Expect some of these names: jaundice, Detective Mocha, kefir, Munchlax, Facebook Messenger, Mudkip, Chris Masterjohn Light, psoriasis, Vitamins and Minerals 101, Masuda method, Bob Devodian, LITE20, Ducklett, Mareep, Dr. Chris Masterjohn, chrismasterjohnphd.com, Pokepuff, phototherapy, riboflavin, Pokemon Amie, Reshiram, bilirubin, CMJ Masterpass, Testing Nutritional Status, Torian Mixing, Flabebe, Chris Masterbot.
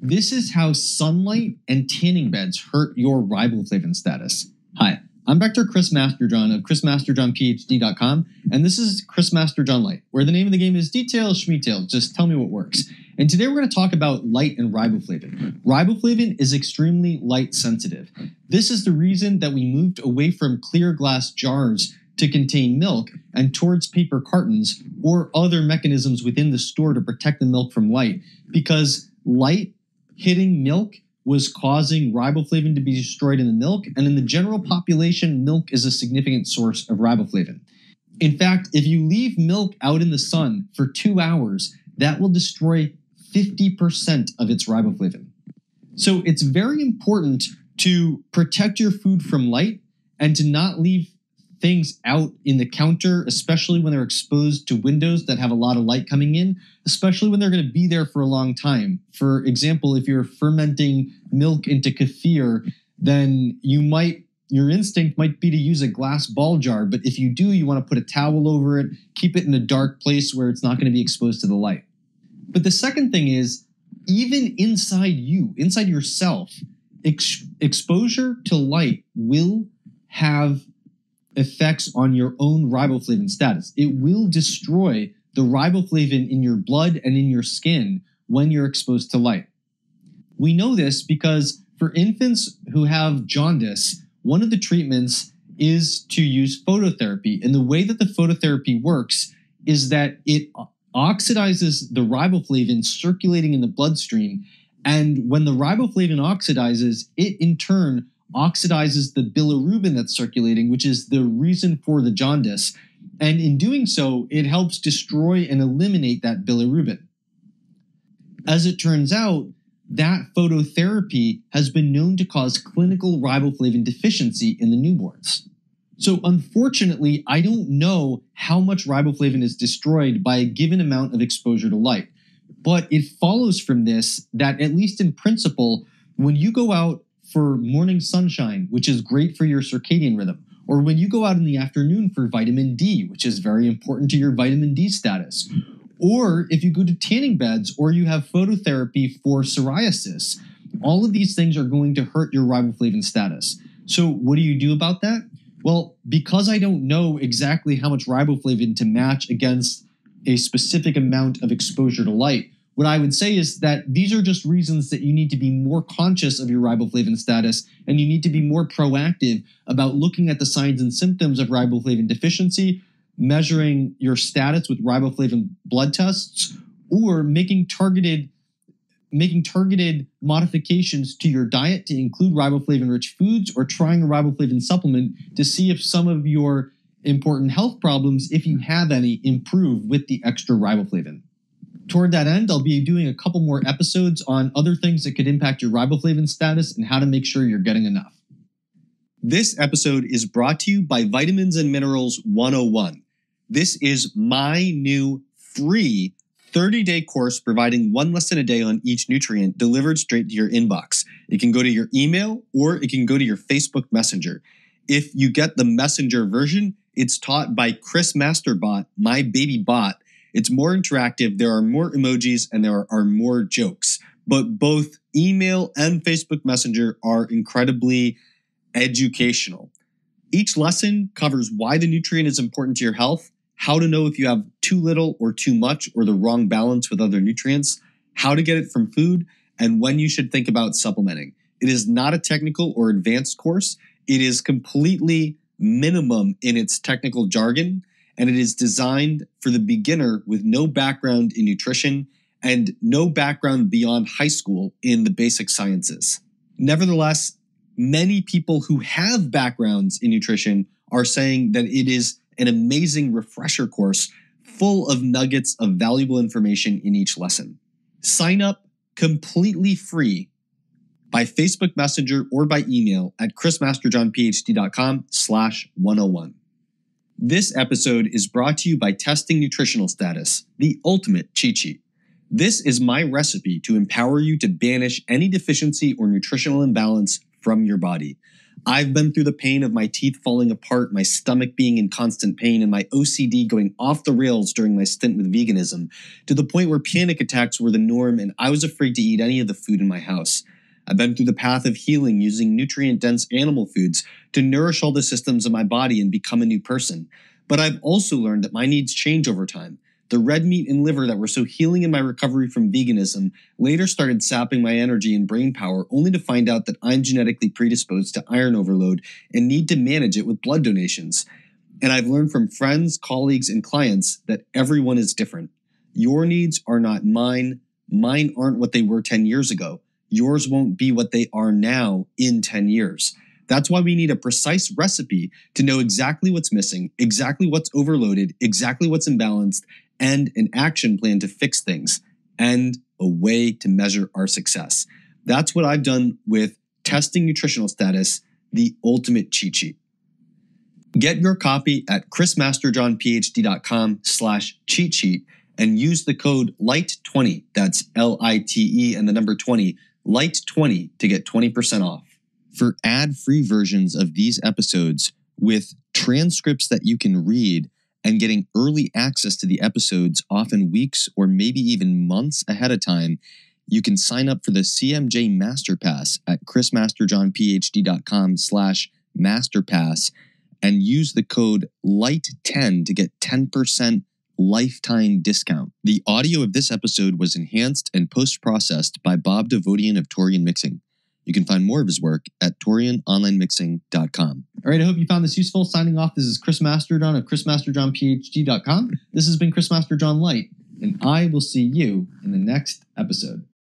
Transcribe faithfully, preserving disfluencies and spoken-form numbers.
This is how sunlight and tanning beds hurt your riboflavin status. Hi, I'm Doctor Chris Masterjohn of chris masterjohn p h d dot com, and this is Chris Masterjohn Light, where the name of the game is detail schmetail, just tell me what works. And today we're going to talk about light and riboflavin. Riboflavin is extremely light sensitive. This is the reason that we moved away from clear glass jars to contain milk and towards paper cartons or other mechanisms within the store to protect the milk from light, because light hitting milk was causing riboflavin to be destroyed in the milk, and in the general population, milk is a significant source of riboflavin. In fact, if you leave milk out in the sun for two hours, that will destroy fifty percent of its riboflavin. So it's very important to protect your food from light and to not leave things out in the counter, especially when they're exposed to windows that have a lot of light coming in, especially when they're going to be there for a long time. For example, if you're fermenting milk into kefir, then you might, your instinct might be to use a glass ball jar, but if you do, you want to put a towel over it, keep it in a dark place where it's not going to be exposed to the light. But the second thing is, even inside you, inside yourself, ex- exposure to light will have effects on your own riboflavin status. It will destroy the riboflavin in your blood and in your skin when you're exposed to light. We know this because for infants who have jaundice, one of the treatments is to use phototherapy. And the way that the phototherapy works is that it oxidizes the riboflavin circulating in the bloodstream. And when the riboflavin oxidizes, it in turn oxidizes the bilirubin that's circulating, which is the reason for the jaundice. And in doing so, it helps destroy and eliminate that bilirubin. As it turns out, that phototherapy has been known to cause clinical riboflavin deficiency in the newborns. So unfortunately, I don't know how much riboflavin is destroyed by a given amount of exposure to light. But it follows from this that, at least in principle, when you go out for morning sunshine, which is great for your circadian rhythm, or when you go out in the afternoon for vitamin D, which is very important to your vitamin D status, or if you go to tanning beds or you have phototherapy for psoriasis, all of these things are going to hurt your riboflavin status. So what do you do about that? Well, because I don't know exactly how much riboflavin to match against a specific amount of exposure to light, what I would say is that these are just reasons that you need to be more conscious of your riboflavin status, and you need to be more proactive about looking at the signs and symptoms of riboflavin deficiency, measuring your status with riboflavin blood tests, or making targeted, making targeted modifications to your diet to include riboflavin-rich foods, or trying a riboflavin supplement to see if some of your important health problems, if you have any, improve with the extra riboflavin. Toward that end, I'll be doing a couple more episodes on other things that could impact your riboflavin status and how to make sure you're getting enough. This episode is brought to you by Vitamins and Minerals one oh one. This is my new free thirty-day course providing one lesson a day on each nutrient delivered straight to your inbox. It can go to your email or it can go to your Facebook Messenger. If you get the Messenger version, it's taught by Chris Masterbot, my baby bot. It's more interactive, there are more emojis, and there are, are more jokes. But both email and Facebook Messenger are incredibly educational. Each lesson covers why the nutrient is important to your health, how to know if you have too little or too much or the wrong balance with other nutrients, how to get it from food, and when you should think about supplementing. It is not a technical or advanced course. It is completely minimum in its technical jargon, and it is designed for the beginner with no background in nutrition and no background beyond high school in the basic sciences. Nevertheless, many people who have backgrounds in nutrition are saying that it is an amazing refresher course full of nuggets of valuable information in each lesson. Sign up completely free by Facebook Messenger or by email at chris masterjohn p h d dot com slash one oh one. This episode is brought to you by Testing Nutritional Status, the ultimate cheat sheet. This is my recipe to empower you to banish any deficiency or nutritional imbalance from your body. I've been through the pain of my teeth falling apart, my stomach being in constant pain, and my O C D going off the rails during my stint with veganism, to the point where panic attacks were the norm and I was afraid to eat any of the food in my house. I've been through the path of healing using nutrient-dense animal foods to nourish all the systems in my body and become a new person. But I've also learned that my needs change over time. The red meat and liver that were so healing in my recovery from veganism later started sapping my energy and brain power, only to find out that I'm genetically predisposed to iron overload and need to manage it with blood donations. And I've learned from friends, colleagues, and clients that everyone is different. Your needs are not mine. Mine aren't what they were ten years ago. Yours won't be what they are now in ten years. That's why we need a precise recipe to know exactly what's missing, exactly what's overloaded, exactly what's imbalanced, and an action plan to fix things, and a way to measure our success. That's what I've done with Testing Nutritional Status, the ultimate cheat sheet. Get your copy at chris masterjohn p h d dot com slash cheat sheet and use the code light twenty, that's L I T E and the number twenty, light twenty to get twenty percent off. For ad-free versions of these episodes with transcripts that you can read, and getting early access to the episodes, often weeks or maybe even months ahead of time, you can sign up for the C M J Masterpass at chris masterjohn p h d dot com slash masterpass and use the code light ten to get ten percent lifetime discount. The audio of this episode was enhanced and post-processed by Bob Devodian of Torian Mixing. You can find more of his work at torian online mixing dot com. All right, I hope you found this useful. Signing off, this is Chris Masterjohn of chris masterjohn p h d dot com. This has been Chris Masterjohn Light, and I will see you in the next episode.